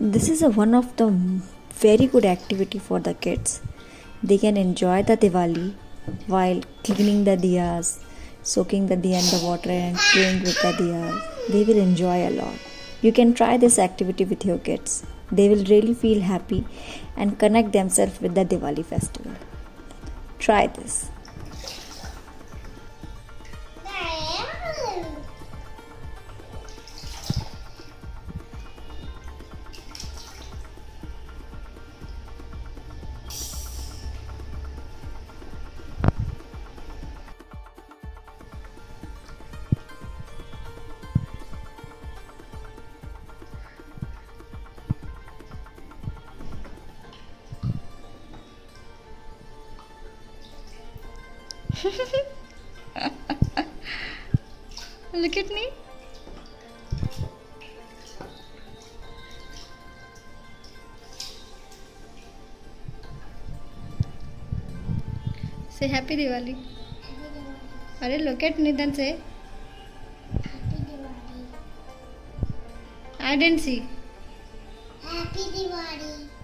This is one of the very good activity for the kids. They can enjoy the Diwali while cleaning the diyas, soaking the diya in the water and playing with the diyas. They will enjoy a lot. You can try this activity with your kids. They will really feel happy and connect themselves with the Diwali festival. Try this. Look at me. Say happy Diwali. Arey, look at me, then say happy Diwali. I didn't see. Happy Diwali.